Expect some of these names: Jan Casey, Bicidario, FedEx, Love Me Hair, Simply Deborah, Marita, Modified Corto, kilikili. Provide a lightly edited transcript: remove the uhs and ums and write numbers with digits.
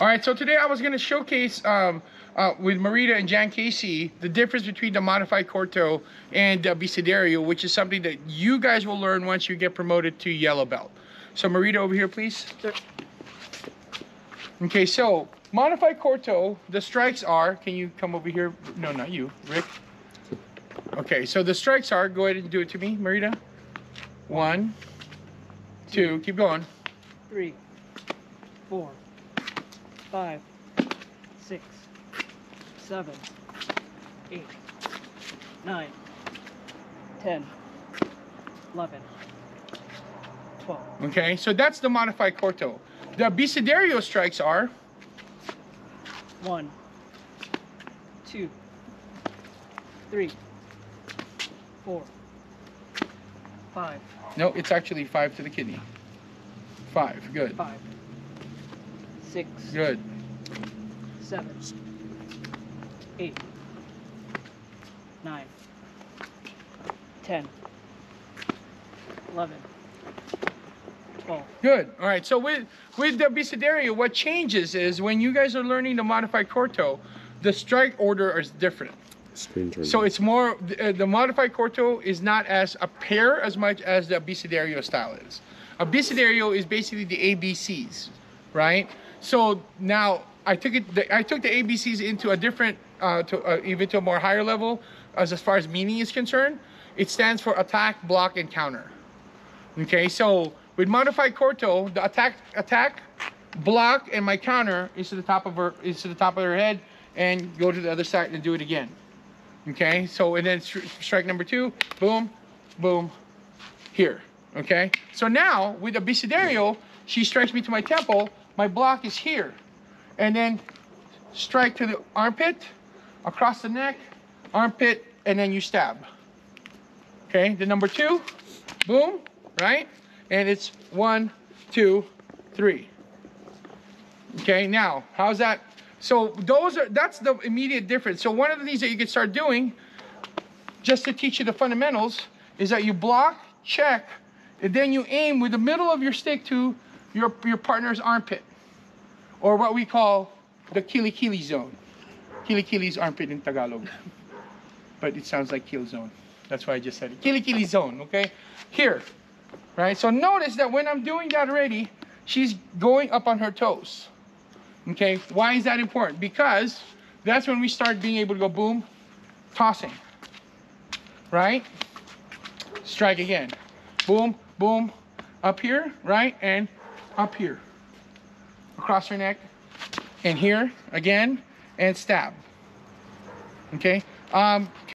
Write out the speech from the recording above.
All right, so today I was going to showcase with Marita and Jan Casey the difference between the Modified Corto and Bicidario, which is something that you guys will learn once you get promoted to yellow belt. So Marita, over here, please. Sure. Okay, so Modified Corto, the strikes are, can you come over here? No, not you, Rick. Okay, so the strikes are, go ahead and do it to me, Marita. One, two, keep going. Three, four, 5, 6, 7, 8, 9, 10, 11, 12. Okay, so that's the Modified Corto. The Bicidario strikes are 1, 2, 3, 4, 5. No, it's actually 5 to the kidney. 5, good. 5. 6. Good. 7. 8. 9. 10. 11. 12. Good. All right. So with the Bicidario, what changes is when you guys are learning the Modified Corto, the strike order is different. So it's more, the Modified Corto is not as a pair as much as the Bicidario style is. A Bicidario is basically the ABCs, right? So now I took the ABCs into a different, even to a more higher level as far as meaning is concerned. It stands for attack, block, and counter. Okay, so with Modified Corto, the attack, block, and my counter is to the top of her, head, and go to the other side and do it again. Okay, so and then strike number 2, boom, boom, here. Okay, so now with the Bicidario, she strikes me to my temple, my block is here, and then strike to the armpit, across the neck, armpit, and then you stab. Okay, the number 2, boom, right? And it's 1, 2, 3. Okay, now how's that? So that's the immediate difference. So one of the things that you can start doing, just to teach you the fundamentals, is that you block, check, and then you aim with the middle of your stick to your partner's armpit, or what we call the kilikili zone. Kilikili is armpit in Tagalog, but it sounds like kill zone. That's why I just said it. Kilikili zone, okay? Here, right? So notice that when I'm doing that already, she's going up on her toes. Okay, why is that important? Because that's when we start being able to go boom, tossing, right? Strike again, boom, boom, up here, right? And up here, across her neck, and here again, and stab, okay?